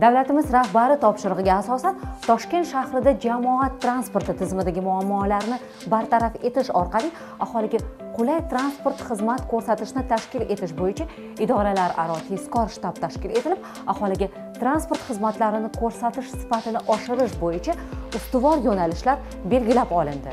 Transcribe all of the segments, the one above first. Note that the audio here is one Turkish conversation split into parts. Davlatimiz rahbari topshirig'iga asosan Toshkent shahrida jamoat transporti tizimidagi muammolarni bartaraf etish orqali aholiga qulay transport xizmat ko'rsatishni tashkil etish bo'yicha idoralararo tezkor shtab tashkil etilib, aholiga transport xizmatlarini ko'rsatish sifatini oshirish bo'yicha ustuvor yo'nalishlar belgilab olindi.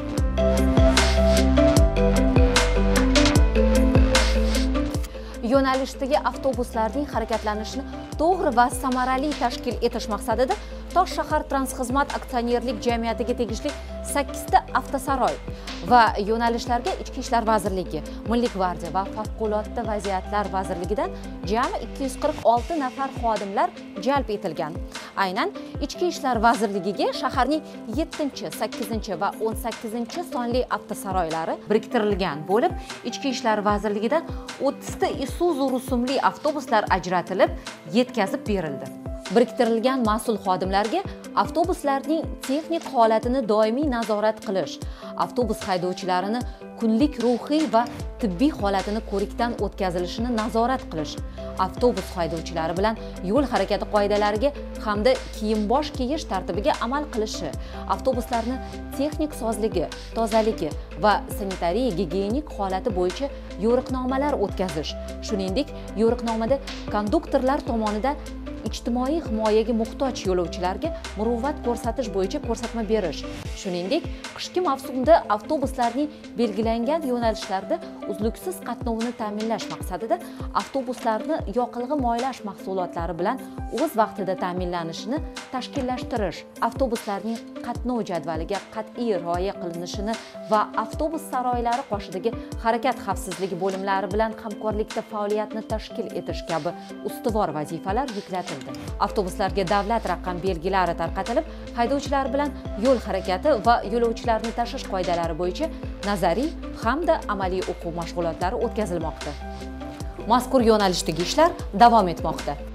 Yo'nalishdagi avtobuslarning harakatlanishini to'g'ri va samarali tashkil etish maqsadida Tosh shahar transxizmat aksionerlik jamiyatiga tegishli 8 ta avtosaroy va yo'nalishlarga Ichki ishlar vazirligi, Milliy gvardiya va Favqulodda vaziyatlar vazirligidan jami 246 nafar xodimlar jalb etilgan. Aynan Ichki ishlar vazirligiga shaharning 7, 8 va 18 sonli avtosaroylari biriktirilgan bo'lib, Ichki ishlar vazirligidan 30 ta ISUZU rusumli avtobuslar ajratilib, yetkazib berildi. Biriktirilgan mas'ul xodimlarga avtobuslarning texnik holatini doimiy nazorat qilish, avtobus haydovchilarini kunlik ruhiy va tibbiy holatini ko'rikdan o'tkazilishini nazorat qilish, avtobus haydovchilari bilan yo'l harakati qoidalariga hamda kiyim-bosh kiyish tartibiga amal qilishi, avtobuslarni texnik sozligi, tozaligi va sanitariya gigiyenik holati bo'yicha yo'riqnomalar o'tkazish, shuningdek, yo'riqnomada konduktorlar tomonidan ijtimoiy himoyaga muhtoj yo'lovchilarga muruvvat ko'rsatish bo'yicha ko'rsatma berish, shuningdek, qishki mavsumda avtobuslarning belgilangan yo'nalishlarda uzluksiz qatnovini ta'minlash maqsadida avtobuslarni yoqilg'i moylash mahsulotlari bilan o'z vaqtida ta'minlanishini tashkillashtirish, avtobuslarning qatnov jadvaliga qat'iy rioya qilinishini va avtobus saroylari qoshidagi harakat xavfsizligi bo'limlari bilan hamkorlikda faoliyatni tashkil etish kabi ustuvor vazifalar yuklatildi. Avtobuslarga davlat raqam belgilari tarqatilib, haydovchilar bilan yo'l harakati va yo'lovchilarni tashish qoidalari bo'yicha nazariy hamda amaliy o'quv mashg'ulotlari o'tkazilmoqda. Mazkur yo'nalishdagi ishlar davom etmoqda.